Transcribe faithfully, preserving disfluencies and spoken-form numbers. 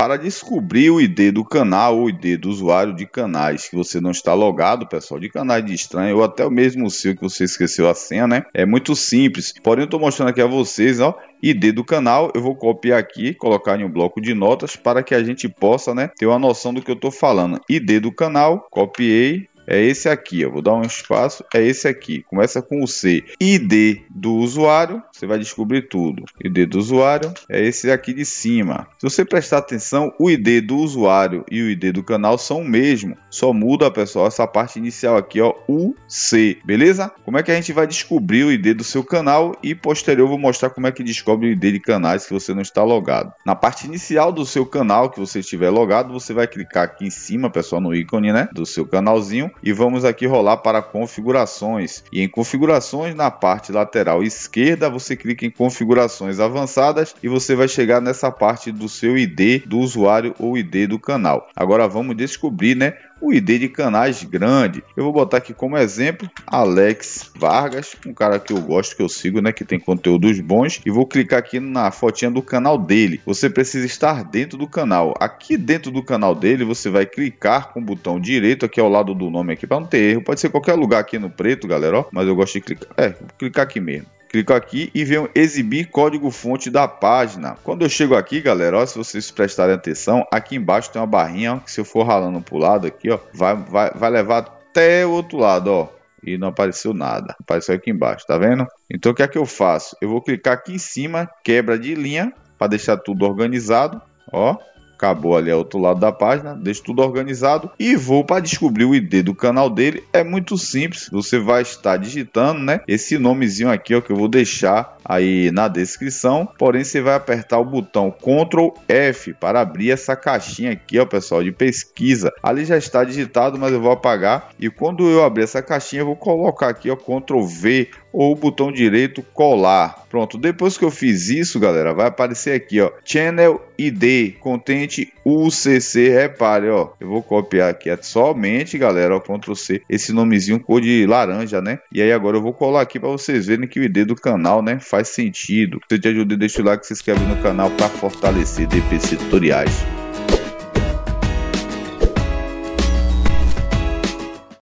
Para descobrir o I D do canal ou o I D do usuário de canais que você não está logado, pessoal, de canais de estranho ou até mesmo o seu que você esqueceu a senha, né? É muito simples. Porém, eu estou mostrando aqui a vocês, ó, I D do canal. Eu vou copiar aqui, colocar em um bloco de notas para que a gente possa, né, ter uma noção do que eu estou falando. I D do canal, copiei. É esse aqui, eu vou dar um espaço, é esse aqui, começa com o C. I D do usuário, você vai descobrir tudo. I D do usuário é esse aqui de cima. Se você prestar atenção, o I D do usuário e o I D do canal são o mesmo, só muda, pessoal, essa parte inicial aqui, ó, U C, beleza? Como é que a gente vai descobrir o I D do seu canal e posterior eu vou mostrar como é que descobre o I D de canais que você não está logado. Na parte inicial do seu canal que você estiver logado, você vai clicar aqui em cima, pessoal, no ícone, né, do seu canalzinho. E vamos aqui rolar para configurações. E em configurações, na parte lateral esquerda, você clica em configurações avançadas e você vai chegar nessa parte do seu I D do usuário ou I D do canal. Agora vamos descobrir, né, o I D de canais grande. Eu vou botar aqui como exemplo Alex Vargas, um cara que eu gosto, que eu sigo, né, que tem conteúdos bons, e vou clicar aqui na fotinha do canal dele. Você precisa estar dentro do canal. Aqui dentro do canal dele, você vai clicar com o botão direito aqui ao lado do nome aqui para não ter erro. Pode ser qualquer lugar aqui no preto, galera, ó, mas eu gosto de clicar, é, vou clicar aqui mesmo. Clico aqui e venho exibir código-fonte da página. Quando eu chego aqui, galera, ó, se vocês prestarem atenção, aqui embaixo tem uma barrinha, ó, que se eu for ralando para o lado aqui, ó, vai, vai, vai levar até o outro lado, ó. E não apareceu nada, apareceu aqui embaixo, tá vendo? Então o que é que eu faço? Eu vou clicar aqui em cima, quebra de linha, para deixar tudo organizado, ó. Acabou ali ao outro lado da página, deixo tudo organizado e vou para descobrir o I D do canal dele. É muito simples, você vai estar digitando, né, esse nomezinho aqui, ó, que eu vou deixar aí na descrição. Porém, você vai apertar o botão control F para abrir essa caixinha aqui, ó, pessoal, de pesquisa. Ali já está digitado, mas eu vou apagar. E quando eu abrir essa caixinha, eu vou colocar aqui, ó, control V ou o botão direito colar. Pronto, depois que eu fiz isso, galera, vai aparecer aqui, ó, Channel I D, Content U C C, repare, ó, eu vou copiar aqui somente, galera, ó, control C, esse nomezinho cor de laranja, né, e aí agora eu vou colar aqui para vocês verem que o I D do canal, né, faz sentido. Se eu te ajudei, deixa o like, se inscreve no canal para fortalecer D P C Tutoriais.